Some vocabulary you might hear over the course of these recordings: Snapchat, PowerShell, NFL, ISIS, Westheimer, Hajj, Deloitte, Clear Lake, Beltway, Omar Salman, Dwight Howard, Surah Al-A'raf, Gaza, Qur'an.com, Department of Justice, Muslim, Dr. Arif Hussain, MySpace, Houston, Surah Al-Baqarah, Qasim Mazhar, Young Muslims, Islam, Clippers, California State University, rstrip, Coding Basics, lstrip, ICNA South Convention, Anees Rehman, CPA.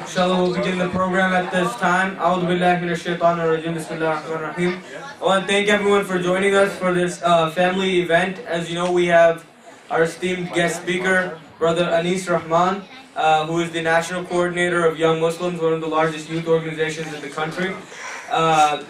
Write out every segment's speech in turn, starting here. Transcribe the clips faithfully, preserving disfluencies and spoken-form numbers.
Inshallah, we'll begin the program at this time. A'udhu billahi minash shaitanir rajeem. Bismillahir rahmanir rahim. I want to thank everyone for joining us for this uh, family event. As you know, we have our esteemed guest speaker, Brother Anees Rehman, uh, who is the national coordinator of Young Muslims, one of the largest youth organizations in the country. Uh,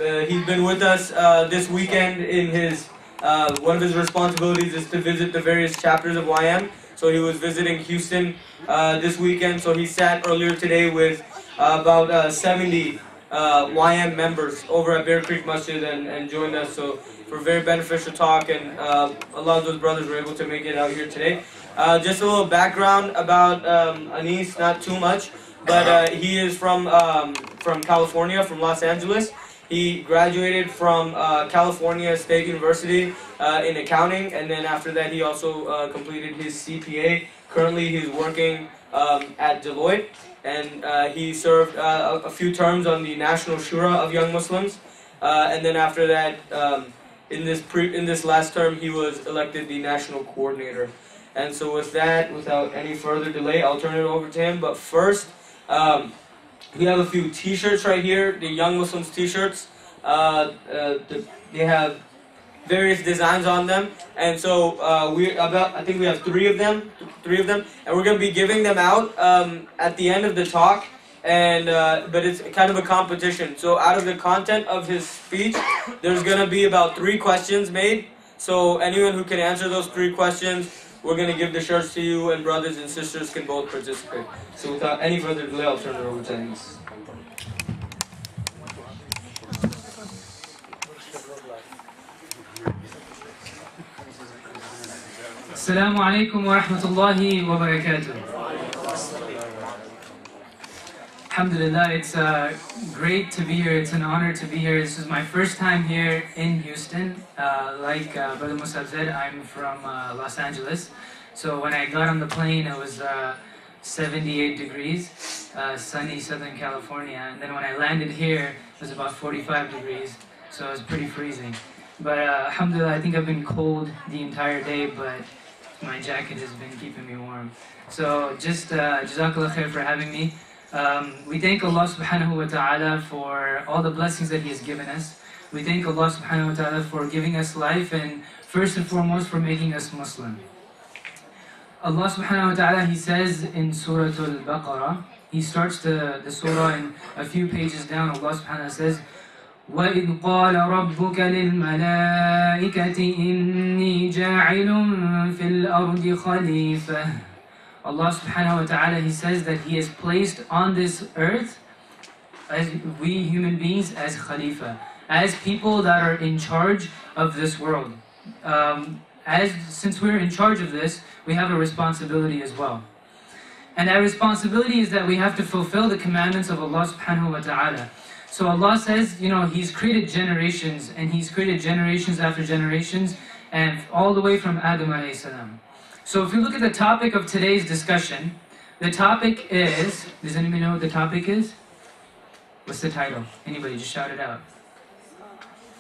uh, he's been with us uh, this weekend in his, uh, one of his responsibilities is to visit the various chapters of Y M. So he was visiting Houston uh, this weekend. So he sat earlier today with uh, about uh, seventy uh, Y M members over at Bear Creek Masjid and, and joined us. So for a very beneficial talk, and uh, a lot of those brothers were able to make it out here today. Uh, just a little background about um, Anees, not too much, but uh, he is from um, from California, from Los Angeles. He graduated from uh, California State University uh, in accounting, and then after that he also uh, completed his C P A. Currently he's working um, at Deloitte, and uh, he served uh, a few terms on the National Shura of Young Muslims, uh, and then after that um, in this pre in this last term he was elected the National Coordinator. And so with that, without any further delay, I'll turn it over to him. But first, um, we have a few t-shirts right here, the Young Muslims t-shirts. Uh, uh, the, they have various designs on them, and so uh, we about I think we have three of them, three of them, and we're going to be giving them out um, at the end of the talk. And uh, but it's kind of a competition. So out of the content of his speech, there's going to be about three questions made. So anyone who can answer those three questions, we're going to give the shirts to you, and brothers and sisters can both participate. So without any further delay, I'll turn it over to Anees. Assalamu alaikum wa rahmatullahi wa barakatuh. Alhamdulillah, it's uh, great to be here. It's an honor to be here. This is my first time here in Houston. Uh, like uh, Brother Musab said, I'm from uh, Los Angeles. So when I got on the plane, it was uh, seventy-eight degrees, uh, sunny Southern California. And then when I landed here, it was about forty-five degrees. So it was pretty freezing. But uh, alhamdulillah, I think I've been cold the entire day, but my jacket has been keeping me warm. So just uh, Jazakallah khair for having me. Um, we thank Allah subhanahu wa ta'ala for all the blessings that He has given us. We thank Allah subhanahu wa ta'ala for giving us life, and first and foremost for making us Muslim. Allah subhanahu wa ta'ala, He says in Surah Al-Baqarah, He starts the, the surah, and a few pages down Allah subhanahu wa ta'ala says, وَإِذْ قَالَ رَبُّكَ لِلْمَلَائِكَةِ إِنِّي جَاعِلٌ فِي الْأَرْضِ خَلِيفَةً. Allah subhanahu wa ta'ala, He says that He has placed on this earth, as we human beings, as Khalifa, as people that are in charge of this world. Um, as since we're in charge of this, we have a responsibility as well. And that responsibility is that we have to fulfill the commandments of Allah subhanahu wa ta'ala. So Allah says, you know, He's created generations, and He's created generations after generations, and all the way from Adam alayhi salam. So if you look at the topic of today's discussion, the topic is, does anybody know what the topic is? What's the title? Anybody, just shout it out.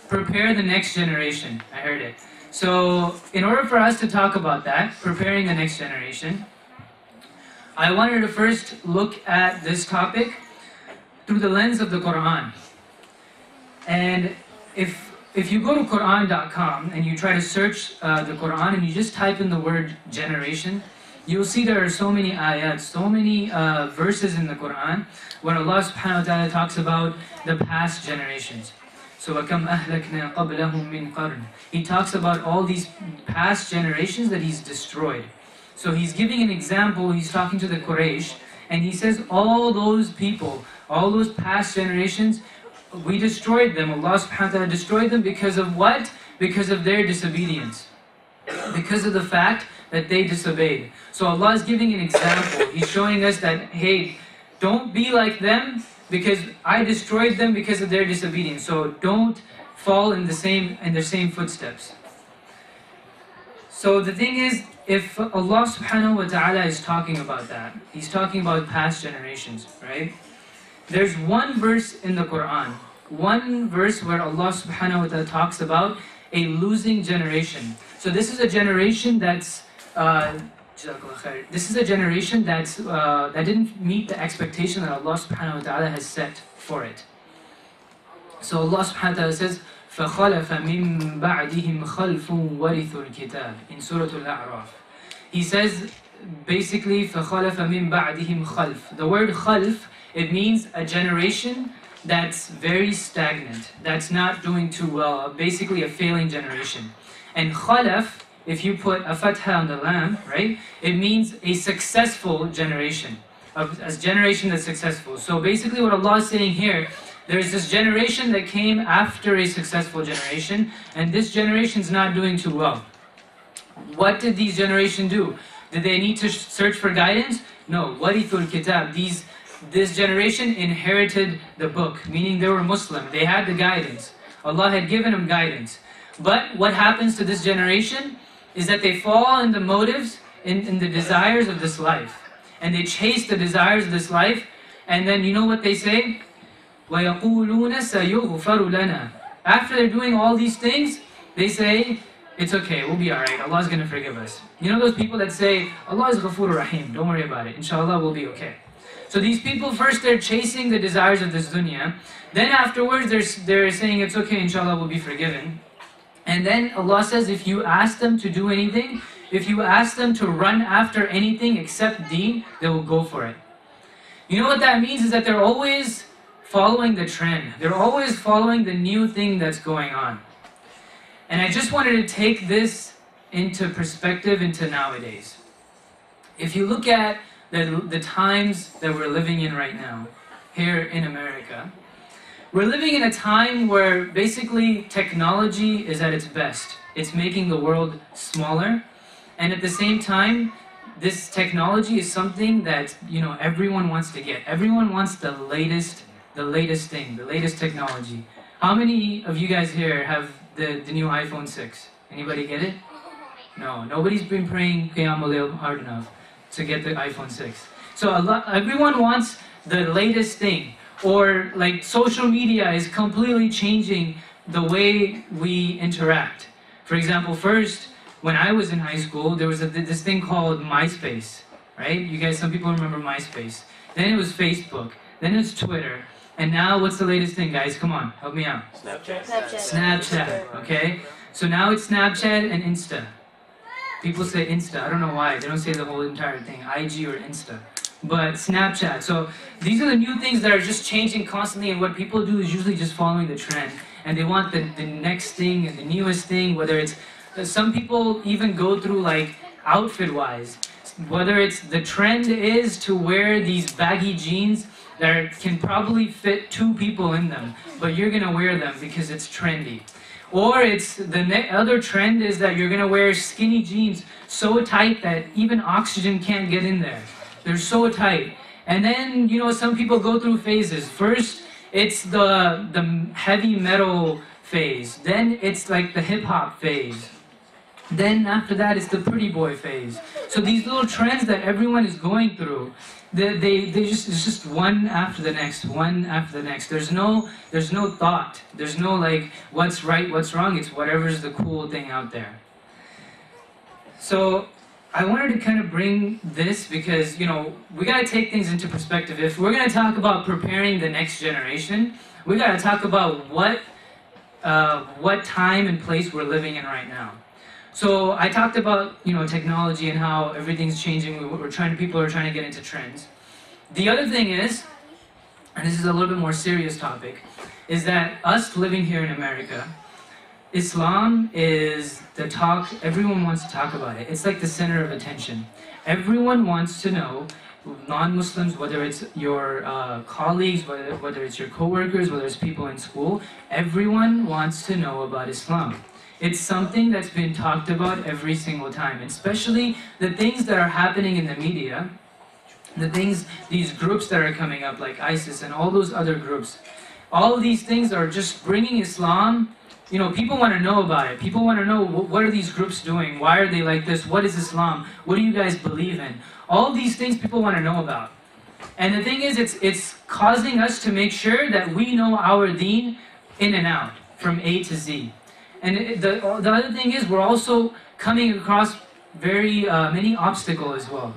Prepare the next generation. I heard it. So in order for us to talk about that, preparing the next generation, I wanted to first look at this topic through the lens of the Quran. And if If you go to Qur'an dot com and you try to search uh, the Qur'an, and you just type in the word generation, you'll see there are so many ayat, so many uh, verses in the Qur'an where Allah subhanahu wa ta'ala talks about the past generations. So وَكَمْ أَهْلَكْنَا قَبْلَهُمْ مِنْ قَرْنٍ. He talks about all these past generations that He's destroyed. So He's giving an example, He's talking to the Quraysh, and He says all those people, all those past generations, we destroyed them. Allah subhanahu wa ta'ala destroyed them because of what? Because of their disobedience. Because of the fact that they disobeyed. So Allah is giving an example. He's showing us that, hey, don't be like them, because I destroyed them because of their disobedience. So don't fall in the same in their same footsteps. So the thing is, if Allah subhanahu wa ta'ala is talking about that, He's talking about past generations, right? There's one verse in the Quran, one verse where Allah subhanahu wa ta'ala talks about a losing generation. So this is a generation that's uh, This is a generation that's, uh, that didn't meet the expectation that Allah subhanahu wa ta'ala has set for it. So Allah subhanahu wa ta'ala says, فَخَلَفَ مِن بَعْدِهِمْ خَلْفٌ وَرِثُوا الْكِتَابِ in Surah Al-A'raf. He says basically, فَخَلَفَ مِن بَعْدِهِمْ خَلْفٌ. The word khalf, it means a generation that's very stagnant, that's not doing too well, basically a failing generation. And khalaf, if you put a fatha on the lam, right, it means a successful generation, a, a generation that's successful. So basically what Allah is saying here, there's this generation that came after a successful generation, and this generation's not doing too well. What did these generation do? Did they need to search for guidance? No. Warithul kitab. These, this generation inherited the book, meaning they were Muslim. They had the guidance. Allah had given them guidance. But what happens to this generation is that they fall in the motives, in, in the desires of this life. And they chase the desires of this life. And then you know what they say? وَيَقُولُونَ سَيُغْفَرُ لَنَا. After they're doing all these things, they say, it's okay, we'll be alright, Allah's going to forgive us. You know those people that say, Allah is Ghafoor Rahim, don't worry about it, inshallah we'll be okay. So these people, first they're chasing the desires of this dunya, then afterwards they're, they're saying, it's okay, inshallah we'll be forgiven. And then Allah says, if you ask them to do anything, if you ask them to run after anything except deen, they will go for it. You know what that means is that they're always following the trend. They're always following the new thing that's going on. And I just wanted to take this into perspective into nowadays. If you look at the, the times that we're living in right now, here in America, we're living in a time where basically technology is at its best. It's making the world smaller, and at the same time, this technology is something that, you know, everyone wants to get. Everyone wants the latest, the latest thing, the latest technology. How many of you guys here have The, the new iPhone six? Anybody get it? No, nobody's been praying Qiyamul Layl hard enough to get the iPhone six. So Allah, everyone wants the latest thing. Or like social media is completely changing the way we interact. For example, first, when I was in high school, there was a, this thing called MySpace, right? You guys, some people remember MySpace. Then it was Facebook, then it's Twitter. And now, what's the latest thing, guys? Come on, help me out. Snapchat. Snapchat. Snapchat, okay? So now it's Snapchat and Insta. People say Insta, I don't know why. They don't say the whole entire thing, I G or Insta. But Snapchat. So these are the new things that are just changing constantly, and what people do is usually just following the trend. And they want the, the next thing and the newest thing, whether it's... Some people even go through, like, outfit-wise. Whether it's the trend is to wear these baggy jeans that can probably fit two people in them, but you're gonna wear them because it's trendy. Or it's the other trend is that you're gonna wear skinny jeans so tight that even oxygen can't get in there. They're so tight. And then, you know, some people go through phases. First, it's the, the heavy metal phase. Then it's like the hip hop phase. Then after that, it's the pretty boy phase. So these little trends that everyone is going through, They, they, they just, it's just one after the next, one after the next. There's no, there's no thought. There's no like, what's right, what's wrong. It's whatever's the cool thing out there. So I wanted to kind of bring this because, you know, we got to take things into perspective. If we're going to talk about preparing the next generation, we got to talk about what, uh, what time and place we're living in right now. So I talked about, you know, technology and how everything's changing. We're trying, people are trying to get into trends. The other thing is, and this is a little bit more serious topic, is that us living here in America, Islam is the talk, everyone wants to talk about it. It's like the center of attention. Everyone wants to know, non-Muslims, whether it's your uh, colleagues, whether, whether it's your co-workers, whether it's people in school, everyone wants to know about Islam. It's something that's been talked about every single time, especially the things that are happening in the media, the things, these groups that are coming up like ISIS and all those other groups. All of these things are just bringing Islam, you know, people want to know about it. People want to know, what are these groups doing? Why are they like this? What is Islam? What do you guys believe in? All these things people want to know about. And the thing is, it's, it's causing us to make sure that we know our deen in and out, from A to Z. And the, the other thing is, we're also coming across very uh, many obstacles as well.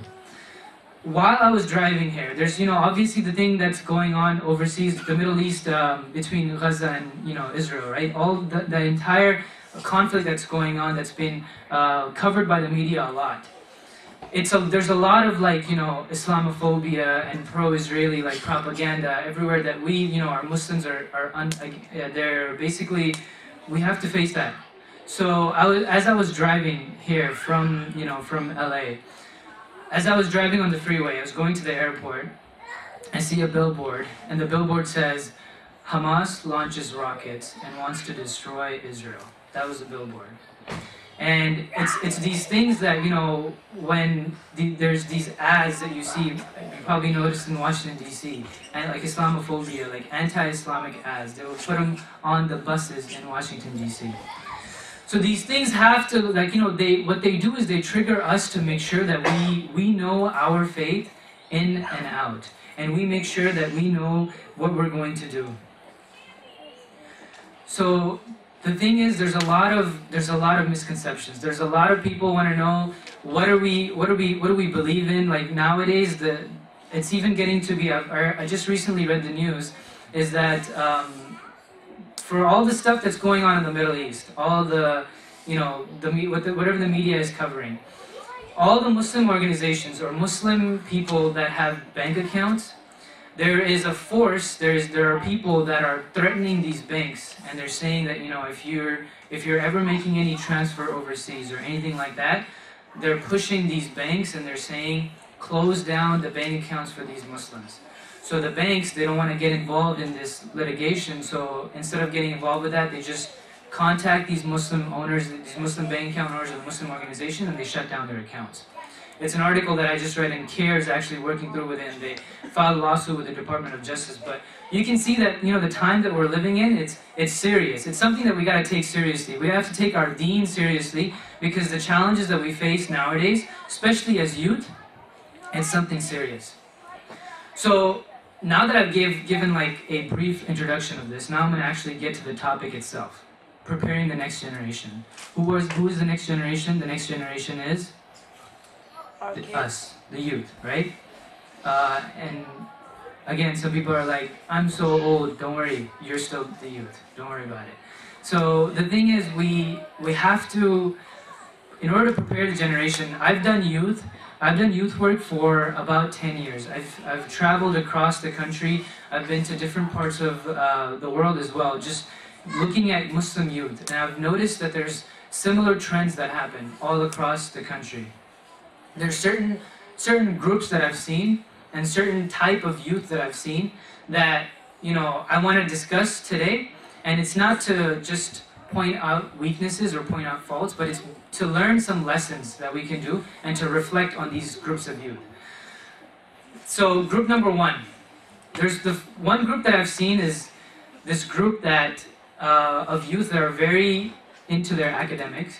While I was driving here, there's, you know, obviously the thing that's going on overseas, the Middle East, um, between Gaza and, you know, Israel, right? All the, the entire conflict that's going on that's been uh, covered by the media a lot. It's a, there's a lot of, like, you know, Islamophobia and pro-Israeli, like, propaganda everywhere that we, you know, our Muslims are, are un, uh, they're basically, we have to face that. So I was, as I was driving here from, you know, from L A, as I was driving on the freeway, I was going to the airport, I see a billboard, and the billboard says, Hamas launches rockets and wants to destroy Israel. That was a billboard. And it's, it's these things that, you know, when the, there's these ads that you see, you probably noticed in Washington, D C, and like Islamophobia, like anti-Islamic ads, they will put them on the buses in Washington, D C So these things have to, like, you know, they, what they do is they trigger us to make sure that we, we know our faith in and out. And we make sure that we know what we're going to do. So the thing is, there's a lot of, there's a lot of misconceptions. There's a lot of people want to know, what are we, what are we, what do we believe in? Like nowadays, the, it's even getting to be, I, I just recently read the news, is that, um, for all the stuff that's going on in the Middle East, all the, you know, the, whatever the media is covering, all the Muslim organizations or Muslim people that have bank accounts, there is a force, there is, there are people that are threatening these banks, and they're saying that, you know, if you're, if you're ever making any transfer overseas or anything like that, they're pushing these banks and they're saying, close down the bank accounts for these Muslims. So the banks, they don't want to get involved in this litigation, so instead of getting involved with that, they just contact these Muslim owners, these Muslim bank account owners of the Muslim organization, and they shut down their accounts. It's an article that I just read in CARES, actually working through with it, and they filed a lawsuit with the Department of Justice, but you can see that, you know, the time that we're living in, it's, it's serious. It's something that we got to take seriously. We have to take our deen seriously, because the challenges that we face nowadays, especially as youth, it's something serious. So, now that I've give, given like a brief introduction of this, now I'm going to actually get to the topic itself. Preparing the next generation. Who was, who is the next generation? The next generation is the, us, the youth, right? Uh, and again, some people are like, I'm so old, don't worry, you're still the youth, don't worry about it. So the thing is, we, we have to, in order to prepare the generation, I've done youth, I've done youth work for about ten years. I've, I've traveled across the country. I've been to different parts of uh, the world as well, just looking at Muslim youth. And I've noticed that there's similar trends that happen all across the country. There's certain, certain groups that I've seen and certain type of youth that I've seen that, you know, I want to discuss today. And it's not to just point out weaknesses or point out faults, but it's to learn some lessons that we can do and to reflect on these groups of youth. So group number one, there's the one group that I've seen is this group that uh, of youth that are very into their academics.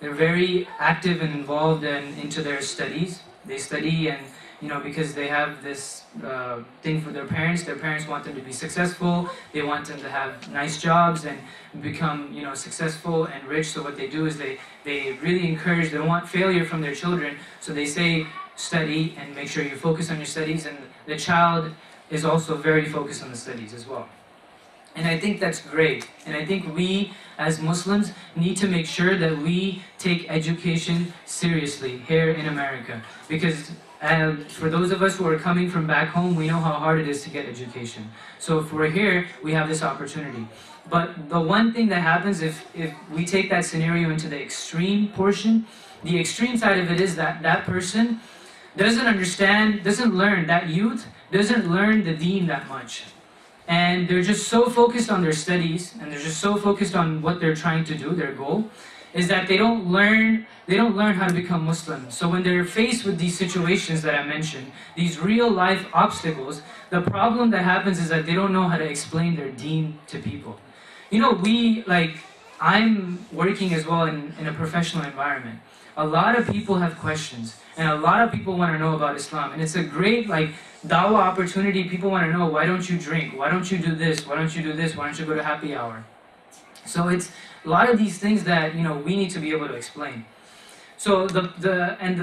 They're very active and involved and into their studies. They study and, you know, because they have this uh, thing for their parents, their parents want them to be successful, they want them to have nice jobs and become, you know, successful and rich. So what they do is they, they really encourage, they don't want failure from their children. So they say, study and make sure you focus on your studies. And the child is also very focused on the studies as well. And I think that's great. And I think we, as Muslims, need to make sure that we take education seriously here in America. Because Uh, for those of us who are coming from back home, we know how hard it is to get education. So if we're here, we have this opportunity. But the one thing that happens if, if we take that scenario into the extreme portion, the extreme side of it is that that person doesn't understand, doesn't learn, that youth doesn't learn the deen that much. And they're just so focused on their studies, and they're just so focused on what they're trying to do, their goal, is that they don't learn, they don't learn how to become Muslim. So when they're faced with these situations that I mentioned, these real life obstacles, the problem that happens is that they don't know how to explain their deen to people. You know, we, like, I'm working as well in, in a professional environment. A lot of people have questions, and a lot of people want to know about Islam. And it's a great, like, dawah opportunity. People want to know, why don't you drink? Why don't you do this? Why don't you do this? Why don't you go to happy hour? So it's a lot of these things that, you know, we need to be able to explain. So the the and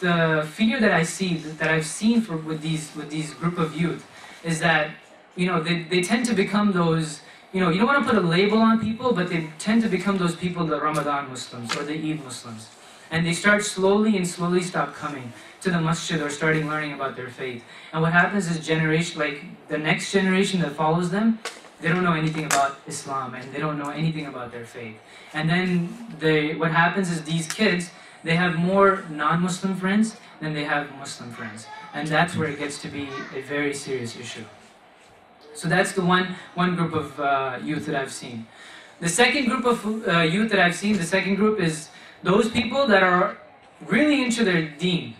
the, the fear that I see that I've seen for with these with these group of youth is that, you know, they they tend to become those, you know, you don't want to put a label on people, but they tend to become those people, the Ramadan Muslims or the Eid Muslims. And they start slowly and slowly stop coming to the masjid or starting learning about their faith. And what happens is generation, like the next generation that follows them, they don't know anything about Islam and they don't know anything about their faith. And then they, what happens is these kids, they have more non-Muslim friends than they have Muslim friends. And that's where it gets to be a very serious issue. So that's the one, one group of uh, youth that I've seen. The second group of uh, youth that I've seen, the second group is those people that are really into their deen.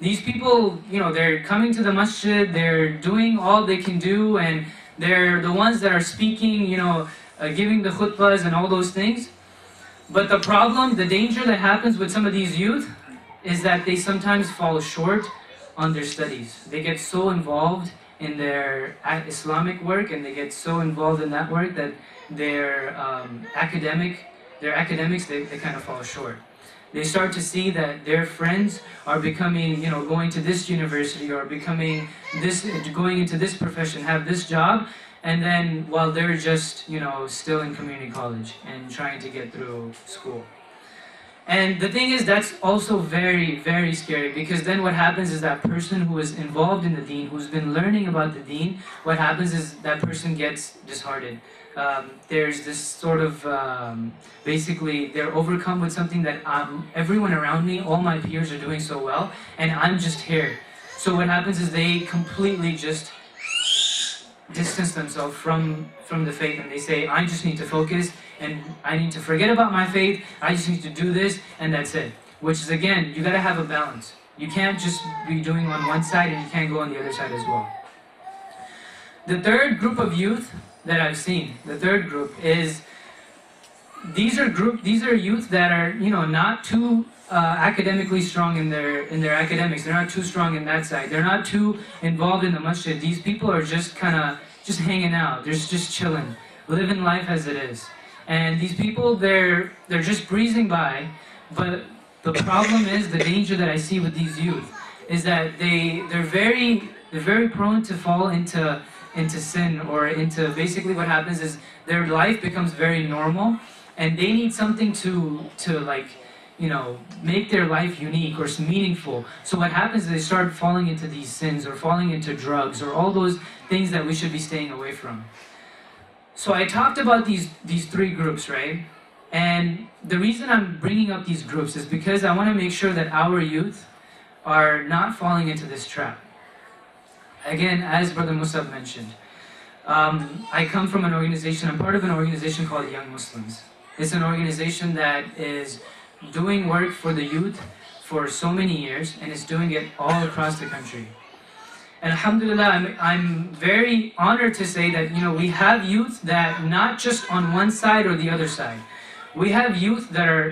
These people, you know, they're coming to the masjid, they're doing all they can do, and they're the ones that are speaking, you know, uh, giving the khutbahs and all those things. But the problem, the danger that happens with some of these youth is that they sometimes fall short on their studies. They get so involved in their Islamic work and they get so involved in that work that their um, academic Their academics, they, they kind of fall short. They start to see that their friends are becoming, you know, going to this university or becoming this, going into this profession, have this job, and then while they're just, you know, still in community college and trying to get through school. And the thing is, that's also very, very scary, because then what happens is that person who is involved in the deen, who's been learning about the deen, what happens is that person gets disheartened. Um, there's this sort of, um, basically, they're overcome with something that um, everyone around me, all my peers are doing so well, and I'm just here. So what happens is they completely just distance themselves from, from the faith, and they say, I just need to focus, and I need to forget about my faith, I just need to do this, and that's it. Which is, again, you gotta have a balance. You can't just be doing on one side, and you can't go on the other side as well. The third group of youth that I've seen, the third group is, these are group, these are youth that are, you know, not too uh, academically strong in their in their academics. They're not too strong in that side. They're not too involved in the masjid. These people are just kind of just hanging out. They're just chilling, living life as it is. And these people, they're they're just breezing by. But the problem is, the danger that I see with these youth is that they they're very they're very prone to fall into. into sin, or into, basically what happens is their life becomes very normal, and they need something to to like, you know, make their life unique or meaningful. So what happens is they start falling into these sins, or falling into drugs, or all those things that we should be staying away from. So I talked about these these three groups, right? And the reason I'm bringing up these groups is because I want to make sure that our youth are not falling into this trap. Again, as Brother Musab mentioned, um, I come from an organization, I'm part of an organization called Young Muslims. It's an organization that is doing work for the youth for so many years, and is doing it all across the country. And alhamdulillah, I'm, I'm very honored to say that, you know, we have youth that not just on one side or the other side. We have youth that are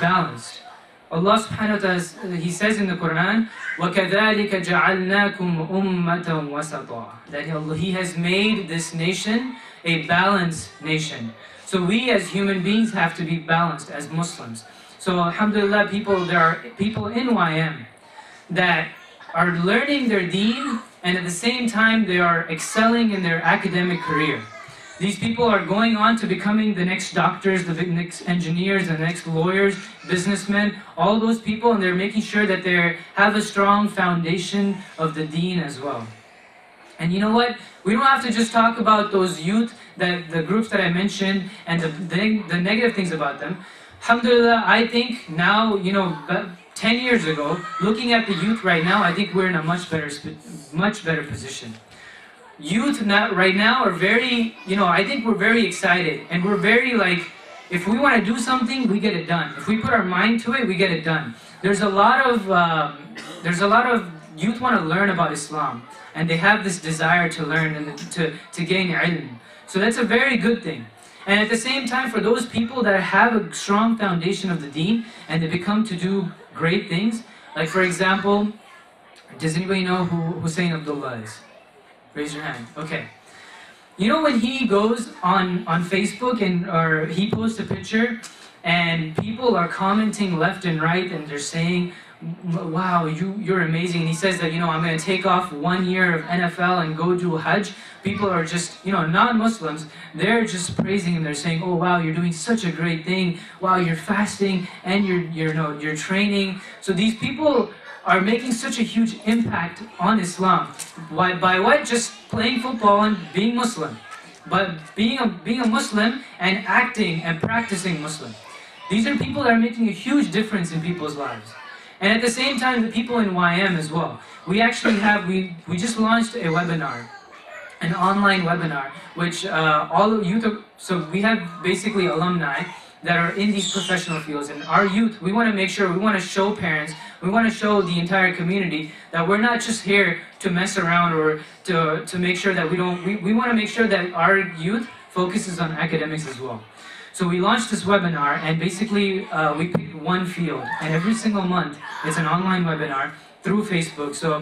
balanced. Allah subhanahu wa ta'ala, He says in the Quran, وَكَذَٰلِكَ جَعَلْنَاكُمْ أُمَّةً وَسَطًا, that He has made this nation a balanced nation. So we as human beings have to be balanced as Muslims. So alhamdulillah, people, there are people in Y M that are learning their deen, and at the same time they are excelling in their academic career. These people are going on to becoming the next doctors, the next engineers, the next lawyers, businessmen, all those people, and they're making sure that they have a strong foundation of the deen as well. And you know what? We don't have to just talk about those youth, that the groups that I mentioned, and the, the, the negative things about them. Alhamdulillah, I think now, you know, ten years ago, looking at the youth right now, I think we're in a much better, much better position. Youth not right now are very, you know, I think we're very excited, and we're very like, if we want to do something, we get it done. If we put our mind to it, we get it done. There's a lot of, um, there's a lot of youth want to learn about Islam, and they have this desire to learn and to, to gain ilm. So that's a very good thing. And at the same time, for those people that have a strong foundation of the deen, and they become to do great things, like for example, does anybody know who Hussain Abdullah is? Raise your hand. Okay. You know, when he goes on, on Facebook, and or he posts a picture And people are commenting left and right, and they're saying, wow, you, you're amazing. And he says that, you know, I'm going to take off one year of N F L and go do Hajj. People are just, you know, non-Muslims, they're just praising him. They're saying, oh, wow, you're doing such a great thing. Wow, you're fasting and you're, you're, you know, you're training. So these people are making such a huge impact on Islam. By, by what? Just playing football and being Muslim. But being a, being a Muslim and acting and practicing Muslim. These are people that are making a huge difference in people's lives. And at the same time, the people in Y M as well. We actually have, we, we just launched a webinar, an online webinar, which uh, all of youth, are, so we have basically alumni that are in these professional fields. And our youth, we want to make sure, we want to show parents, we want to show the entire community that we're not just here to mess around or to, to make sure that we don't, we, we want to make sure that our youth focuses on academics as well. So we launched this webinar, and basically uh, we picked one field, and every single month it's an online webinar through Facebook. So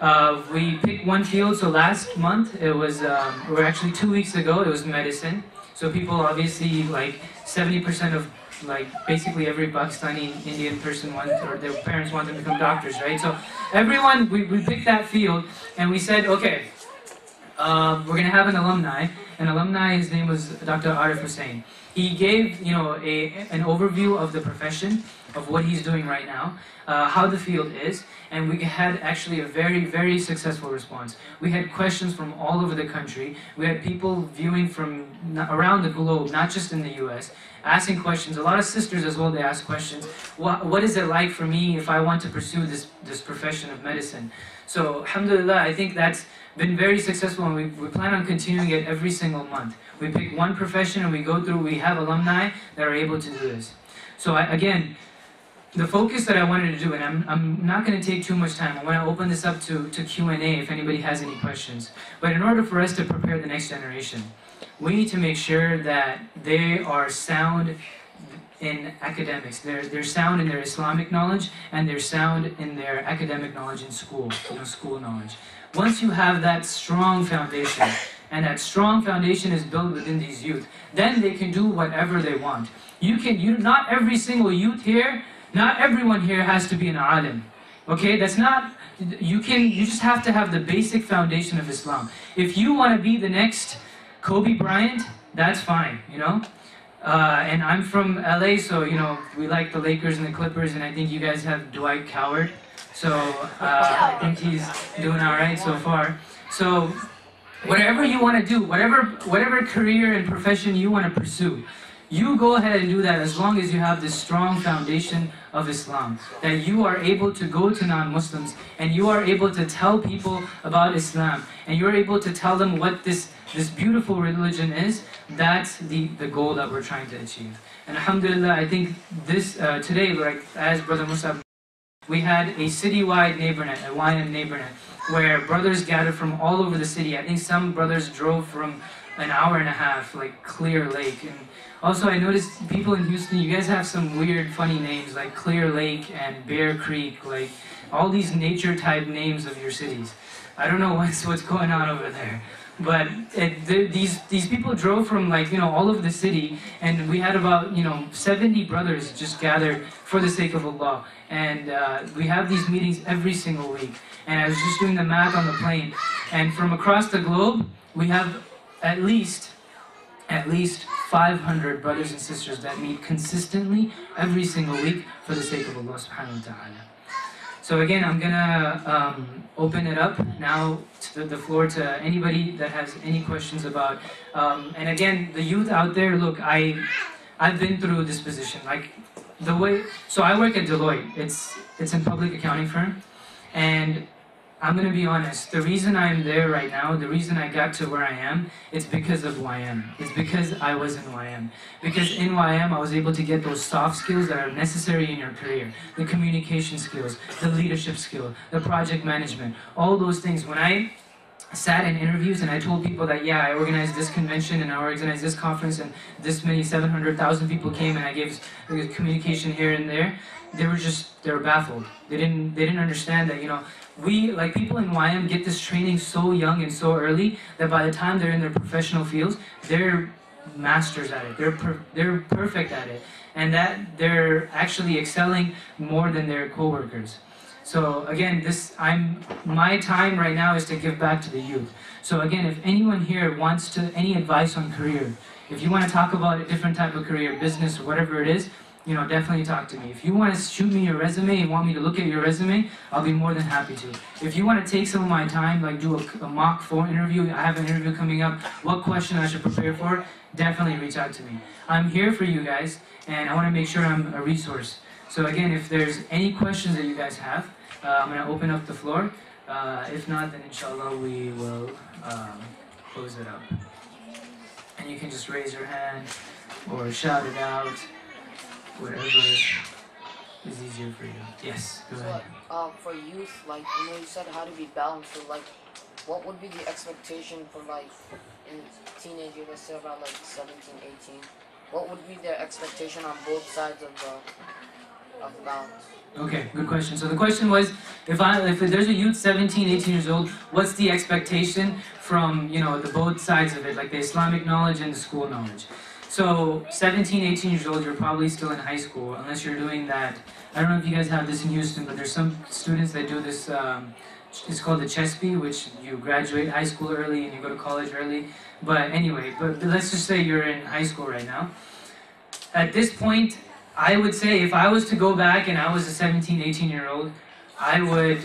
uh, we picked one field. So last month it was, um, or actually two weeks ago, it was medicine. So people obviously, like seventy percent of, like basically every Pakistani Indian person wants, or their parents want them to become doctors, right? So everyone, we, we picked that field, and we said, okay, uh, we're going to have an alumni. An alumni, his name was Doctor Arif Hussain. He gave, you know, a, an overview of the profession, of what he's doing right now, uh, how the field is, and we had actually a very, very successful response. We had questions from all over the country. We had people viewing from around the globe, not just in the U S, asking questions. A lot of sisters as well, they asked questions. What, what is it like for me if I want to pursue this, this profession of medicine? So, alhamdulillah, I think that's been very successful, and we, we plan on continuing it every single month. We pick one profession and we go through, we have alumni that are able to do this. So I, again, the focus that I wanted to do, and I'm, I'm not going to take too much time, I want to open this up to, to Q and A if anybody has any questions. But in order for us to prepare the next generation, we need to make sure that they are sound in academics. They're, they're sound in their Islamic knowledge, and they're sound in their academic knowledge in school, you know, school knowledge. Once you have that strong foundation, and that strong foundation is built within these youth, then they can do whatever they want. You can, you, not every single youth here, not everyone here has to be an alim. Okay, that's not, you can, you just have to have the basic foundation of Islam. If you want to be the next Kobe Bryant, that's fine, you know. Uh, and I'm from L A, so, you know, we like the Lakers and the Clippers, and I think you guys have Dwight Howard. So uh, I think he's doing all right so far. So whatever you want to do, whatever whatever career and profession you want to pursue, you go ahead and do that as long as you have this strong foundation of Islam, that you are able to go to non-Muslims and you are able to tell people about Islam, and you're able to tell them what this, this beautiful religion is. That's the, the goal that we're trying to achieve. And alhamdulillah, I think this uh, today, like as Brother Musab, we had a citywide neighbornet, a Y M neighbornet, where brothers gathered from all over the city. I think some brothers drove from an hour and a half, like Clear Lake. And also I noticed people in Houston, you guys have some weird, funny names, like Clear Lake and Bear Creek, like all these nature-type names of your cities. I don't know what's, what's going on over there. But it, the, these, these people drove from, like, you know, all over the city, and we had about, you know, seventy brothers just gathered for the sake of Allah. And uh, we have these meetings every single week. And I was just doing the math on the plane. And from across the globe, we have at least, at least five hundred brothers and sisters that meet consistently every single week for the sake of Allah subhanahu wa ta'ala. So again, I'm going to um, open it up now to the floor to anybody that has any questions about, um, and again, the youth out there, look, I, I've been through this position, like the way, so I work at Deloitte, it's, it's a public accounting firm, and I'm going to be honest, the reason I'm there right now, the reason I got to where I am, it's because of Y M, it's because I was in Y M, because in Y M I was able to get those soft skills that are necessary in your career, the communication skills, the leadership skill, the project management, all those things. When I sat in interviews and I told people that, yeah, I organized this convention and I organized this conference and this many seven hundred thousand people came and I gave communication here and there, they were just, they were baffled. They didn't, they didn't understand that, you know, we, like people in Y M get this training so young and so early that by the time they're in their professional fields, they're masters at it. They're per they're perfect at it, and that they're actually excelling more than their coworkers. So again, this I'm my time right now is to give back to the youth. So again, if anyone here wants to any advice on career, if you want to talk about a different type of career, business, or whatever it is, you know, definitely talk to me. If you want to shoot me your resume and want me to look at your resume, I'll be more than happy to. If you want to take some of my time, like do a, a mock phone interview, I have an interview coming up, what question I should prepare for, definitely reach out to me. I'm here for you guys, and I want to make sure I'm a resource. So again, if there's any questions that you guys have, uh, I'm going to open up the floor. Uh, if not, then inshallah we will um, close it up. And you can just raise your hand or shout it out. Whatever is easier for you. Yes, go ahead. So, uh, for youth, like, you know, you said how to be balanced, so, like, what would be the expectation for, like, in teenagers, let's say around, like, seventeen, eighteen? What would be their expectation on both sides of the, of the balance? Okay, good question. So the question was, if I, if there's a youth seventeen, eighteen years old, what's the expectation from, you know, the both sides of it, like the Islamic knowledge and the school knowledge? So seventeen, eighteen years old, you're probably still in high school, unless you're doing that. I don't know if you guys have this in Houston, but there's some students that do this, um, it's called the C H E S P E, which you graduate high school early and you go to college early. But anyway, but let's just say you're in high school right now. At this point, I would say if I was to go back and I was a seventeen, eighteen year old, I would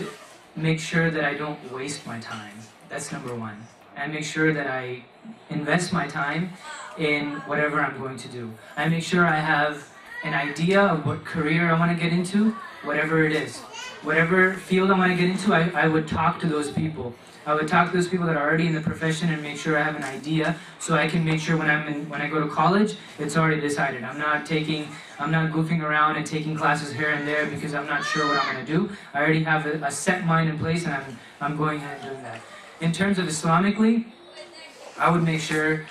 make sure that I don't waste my time. That's number one. I make sure that I invest my time in whatever I'm going to do. I make sure I have an idea of what career I want to get into, whatever it is. Whatever field I want to get into, I, I would talk to those people. I would talk to those people that are already in the profession and make sure I have an idea, so I can make sure when I'm in, when I go to college, it's already decided. I'm not taking, I'm not goofing around and taking classes here and there because I'm not sure what I'm going to do. I already have a, a set mind in place, and I'm, I'm going ahead and doing that. In terms of Islamically, I would make sure,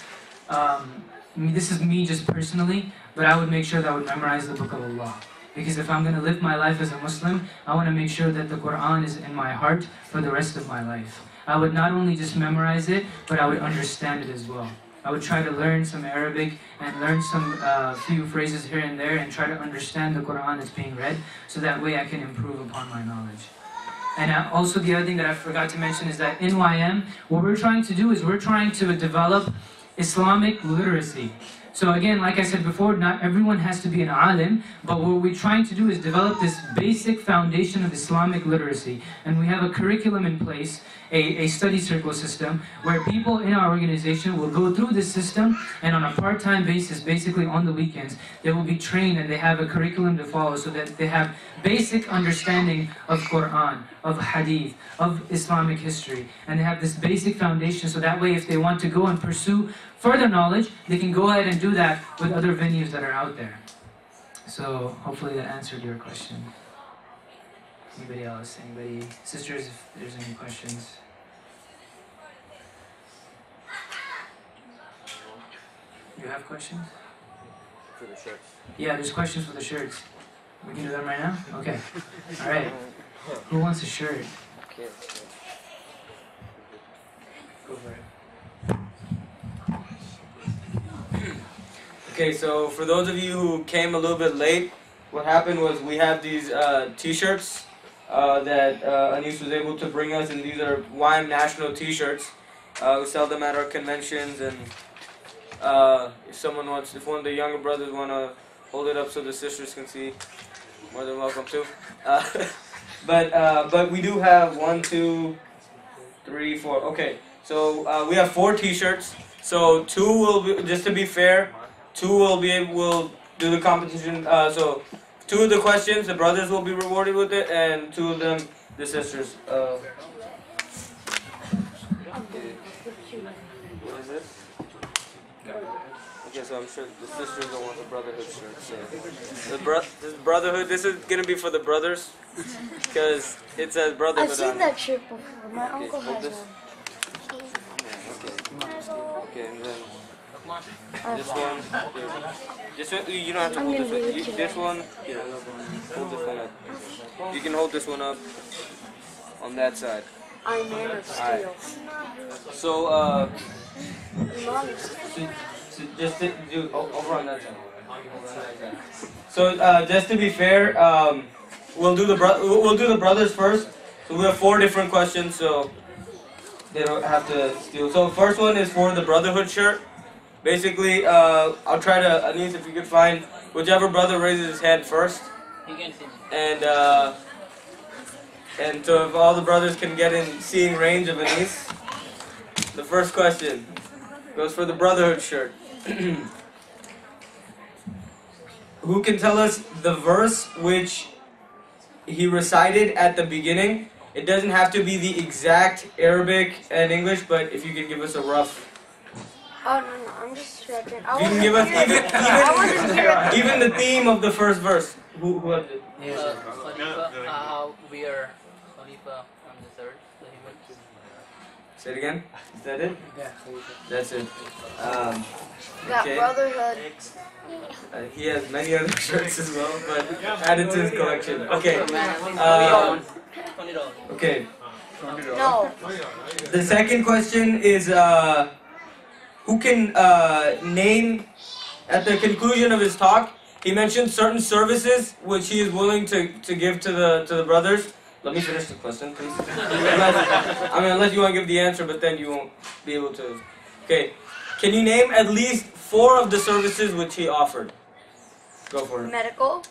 um, this is me just personally, but I would make sure that I would memorize the Book of Allah. Because if I'm going to live my life as a Muslim, I want to make sure that the Qur'an is in my heart for the rest of my life. I would not only just memorize it, but I would understand it as well. I would try to learn some Arabic and learn some uh, few phrases here and there and try to understand the Qur'an that's being read, so that way I can improve upon my knowledge. And also the other thing that I forgot to mention is that N Y M, what we're trying to do is we're trying to develop Islamic literacy. So again, like I said before, not everyone has to be an alim, but what we're trying to do is develop this basic foundation of Islamic literacy. And we have a curriculum in place, a, a study circle system, where people in our organization will go through this system, and on a part-time basis, basically on the weekends, they will be trained and they have a curriculum to follow, so that they have basic understanding of Quran, of Hadith, of Islamic history, and they have this basic foundation, so that way if they want to go and pursue further knowledge, they can go ahead and do that with other venues that are out there. So hopefully that answered your question. Anybody else? Anybody? Sisters, if there's any questions. You have questions? For the shirts. Yeah, there's questions for the shirts. We can do them right now? Okay. All right. Who wants a shirt? Go for it. Okay, so for those of you who came a little bit late, what happened was we have these uh, t-shirts uh, that uh, Anees was able to bring us, and these are Y M National t-shirts. Uh, we sell them at our conventions, and uh, if someone wants, if one of the younger brothers want to hold it up so the sisters can see, more than welcome to. Uh, but, uh, but we do have one, two, three, four. Okay, so uh, we have four t-shirts, so two will be, just to be fair, Two will be able, will do the competition. Uh, so, two of the questions, the brothers will be rewarded with it, and two of them, the sisters. Uh, what is this? Okay, so I'm sure the sisters don't want the brotherhood shirt. So. The bro this brotherhood. This is gonna be for the brothers, because it says brotherhood. I've seen that shirt before. My okay, uncle has this. one. Okay. Okay, and then. This one, this one, you don't have to hold this one. You, this one, yeah, hold this one up. You can hold this one up on that side. I never steal. Right. So, uh, so, So just to do over on that channel. So uh, just to be fair, um, we'll do the bro we'll do the brothers first. So we have four different questions, so they don't have to steal. So first one is for the brotherhood shirt. Basically, uh, I'll try to Anees if you could find whichever brother raises his hand first. He can see me. And uh, and so if all the brothers can get in seeing range of Anees, the first question goes for the brotherhood shirt. Who can tell us the verse which he recited at the beginning? It doesn't have to be the exact Arabic and English, but if you can give us a rough. Oh, no, no, I'm just stretching. I you can give us even, even, even the theme of the first verse. Who, who has it? Uh, Khalifa, uh, we are Khalifa on the third. Say it again? Is that it? Yeah. That's it. Um, okay. That brotherhood. Uh, he has many other shirts as well, but added to his collection. Okay. Uh, okay. No. The second question is, uh, who can uh, name, at the conclusion of his talk, he mentioned certain services which he is willing to, to give to the, to the brothers. Let me finish the question, please. Unless, I mean, unless you want to give the answer, but then you won't be able to. Okay. Can you name at least four of the services which he offered? Go for it. Medical.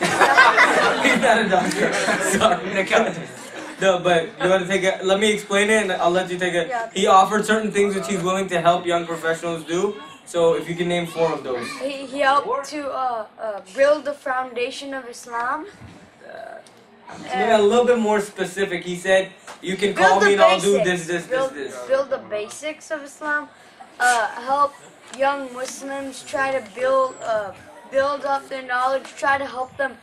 He's not a doctor. Sorry, an accountant. No, but you want to take it. Let me explain it, and I'll let you take it. Yeah. He offered certain things which he's willing to help young professionals do. So, if you can name four of those. He, he helped to uh, uh, build the foundation of Islam. Uh, Maybe a little bit more specific. He said, you can call me and basics. I'll do this, this, build, this, this. Build the basics of Islam. Uh, help young Muslims try to build, uh, build up their knowledge. Try to help them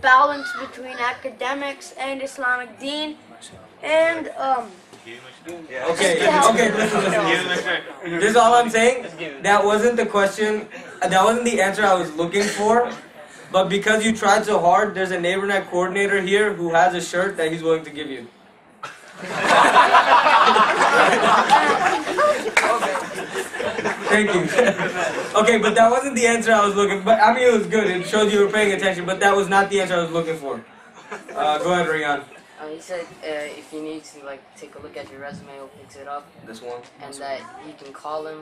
balance between academics and Islamic deen. And, um... Yeah. Okay, okay, listen, listen. This is all I'm saying. That wasn't the question. That wasn't the answer I was looking for. But because you tried so hard, there's a neighbor night coordinator here who has a shirt that he's willing to give you. Thank you. Okay, but that wasn't the answer I was looking for. But I mean, it was good. It showed you were paying attention, but that was not the answer I was looking for. Uh, go ahead, Rayyan. Uh, he said uh, if you need to like take a look at your resume, he'll fix it up. This one. And that uh, you can call him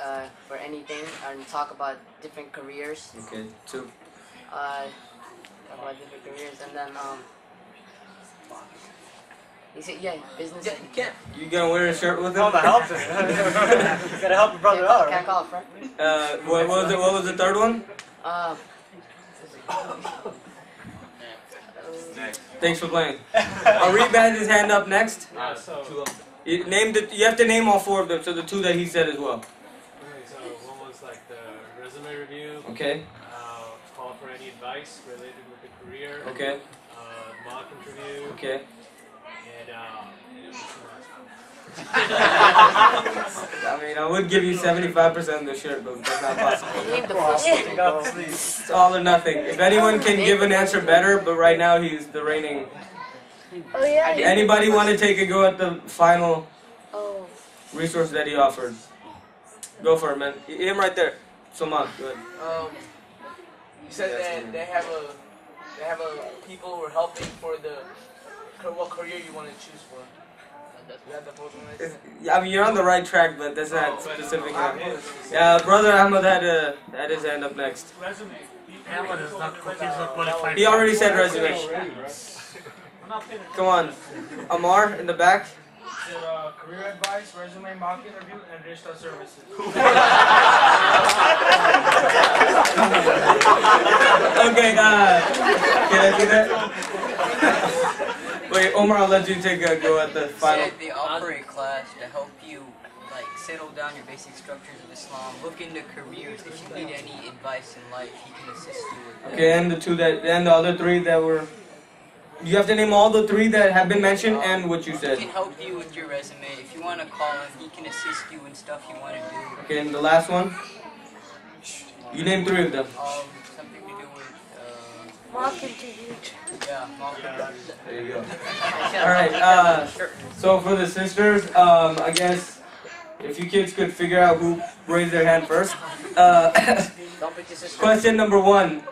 uh, for anything and talk about different careers. Okay, two. Uh, about different careers, and then um, he said, "Yeah, business." Yeah, you can't. You gonna wear a shirt with him? Oh, that helps. You gotta help your brother out. Can't call, right? Uh, what, what was the what was the third one? Uh, next. Thanks for playing. Arif has his hand up next. Uh, so two of them. You name the. You have to name all four of them. So the two that he said as well. Okay, so one was like the resume review. Okay. For any advice related with the career. Okay. Uh, mock interview. Okay. And, um, and I mean, I would give you seventy-five percent of the shirt, but that's not possible. It's all or nothing. If anyone can give an answer better, but right now he's the reigning. Oh, yeah. Anybody want to take a go at the final oh. resource that he offered? Go for it, man. Him right there. Salman, go ahead. Um, He said that they have a, they have a people who are helping for the, what career you want to choose for. That's, I mean, you're on the right track, but that's not oh, specific. But, uh, yeah, brother Ahmed had uh, had his hand up next. Resume. Ahmed is not qualified. He already said resume. Come on, Amar in the back. Uh, career advice, resume, mock interview, and digital services. Okay, uh, can I do that? Wait, Omar, I'll let you take a go at the final. Said they offer a class to help you, like, settle down your basic structures of Islam, look into careers. If you need any advice in life, he can assist you with that. Okay, and the two that, and the other three that were... You have to name all the three that have been mentioned and what you said. He can help you with your resume. If you want to call him, he can assist you in stuff you want to do. Okay, and the last one? You name three of them. Um, something to do with... Uh, mock interview. Yeah, mock interview. There you go. Alright, uh, so for the sisters, um, I guess If you kids could figure out who raised their hand first. Uh, question number one.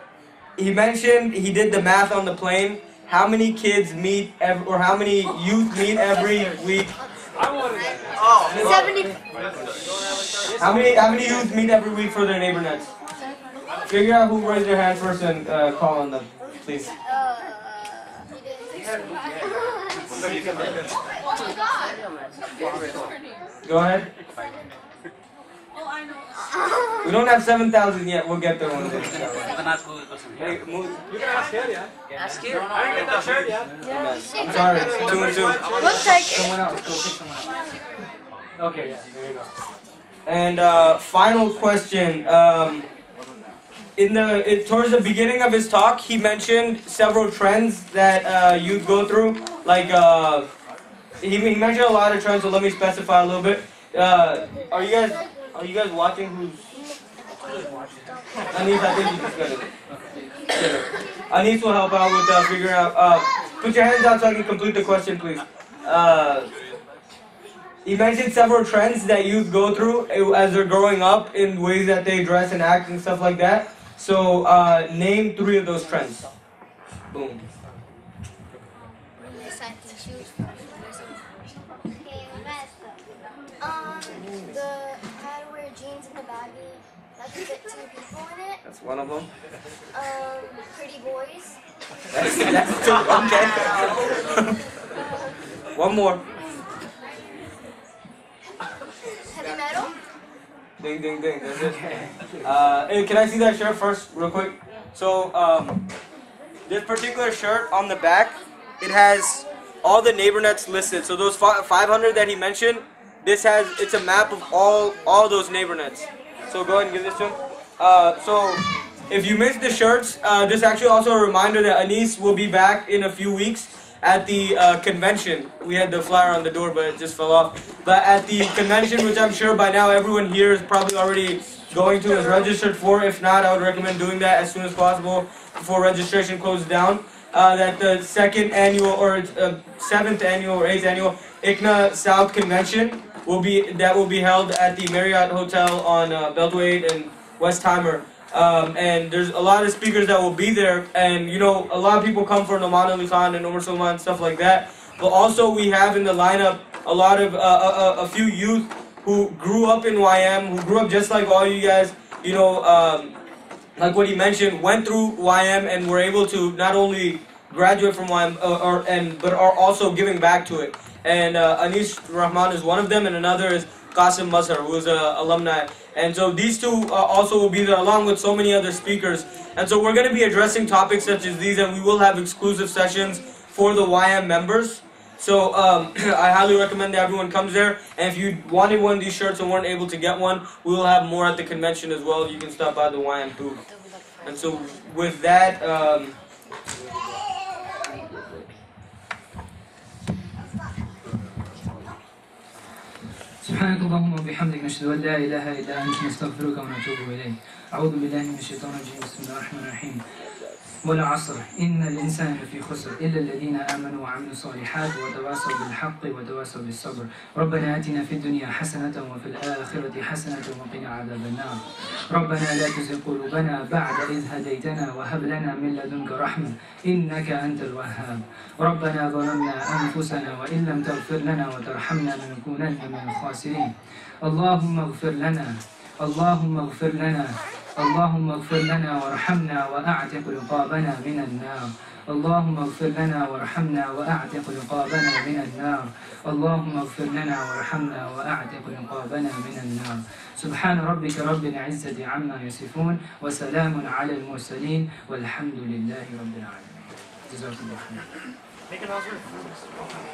He mentioned he did the math on the plane. How many kids meet, ev or how many youth meet every week? I wanted that. Oh. seventy. How many, how many youth meet every week for their neighbor next? Figure out who raised their hand first and uh, call on them, please. Uh, Go ahead. We don't have seven thousand yet, we'll get there one day. You can ask here, yeah? Ask here. I didn't get that shirt, yeah? I'm sorry, it's two and two. Looks like someone else, go pick someone else. Okay, yeah, there you go. And uh, final question. Um, in the, it, towards the beginning of his talk, he mentioned several trends that uh, youth go through. Like, uh, he, he mentioned a lot of trends, so let me specify a little bit. Uh, are you guys... Are you guys watching who's... Anees, I think you just got it. Okay. Anees will help out with uh, figuring out... Uh, put your hands out so I can complete the question, please. Uh, he mentioned several trends that youth go through as they're growing up in ways that they dress and act and stuff like that. So, uh, name three of those trends. Boom. That's one of them. Um, pretty boys. That's, that's two, okay. One more. Heavy metal? Ding, ding, ding, that's it. Uh, hey, can I see that shirt first, real quick? So, um, this particular shirt on the back, it has all the neighbor nets listed. So those five hundred that he mentioned, this has, it's a map of all, all those neighbor nets. So go ahead and give this to him. Uh, so, if you missed the shirts, uh, this is actually also a reminder that Anees will be back in a few weeks at the uh, convention. We had the flyer on the door, but it just fell off. But at the convention, which I'm sure by now everyone here is probably already going to is registered for. If not, I would recommend doing that as soon as possible before registration closes down. Uh, that the second annual, or uh, seventh annual, or eighth annual I C N A South Convention will be that will be held at the Marriott Hotel on uh, Beltway and Westheimer, um, and there's a lot of speakers that will be there, and you know a lot of people come from Nouman Ali Khan and Omar Salman and stuff like that. But also we have in the lineup a lot of uh, a, a few youth who grew up in Y M, who grew up just like all you guys. You know, um, like what he mentioned, went through Y M and were able to not only graduate from Y M, uh, or and but are also giving back to it. And uh, Anees Rehman is one of them, and another is Qasim Mazhar, who is an alumni. And so these two uh, also will be there, along with so many other speakers. And so we're going to be addressing topics such as these, and we will have exclusive sessions for the Y M members. So um, I highly recommend that everyone comes there. And if you wanted one of these shirts and weren't able to get one, we will have more at the convention as well. You can stop by the Y M booth. And so with that... Um, سبحانك اللهم وبحمدك نشهد أن لا إله إلا أنت نستغفرك ونتوب إليك أعوذ بالله من الشيطان الرجيم بسم الله الرحمن الرحيم والعصر إن الإنسان لفي خسر إلا الذين آمنوا وعملوا الصالحات وتواصوا بالحق وتواصوا بالصبر ربنا آتنا في الدنيا حسنة وفي الآخرة حسنة وقنا عذاب النار ربنا لا تزغ قلوبنا بعد إذ هديتنا وهب لنا من لدنك رحمة إنك أنت الوهاب ربنا ظلمنا أنفسنا وإن لم تغفر لنا وترحمنا لنكونن من الخاسرين اللهم اغفر لنا اللهم اغفر لنا اللهم اغفر لنا وارحمنا واعتق رقابنا من النار اللهم اغفر لنا وارحمنا واعتق رقابنا من النار اللهم اغفر لنا وارحمنا واعتق رقابنا من النار سبحان ربك رب العزة عما يصفون وسلام على المرسلين والحمد لله رب العالمين جزاكم الله خيرا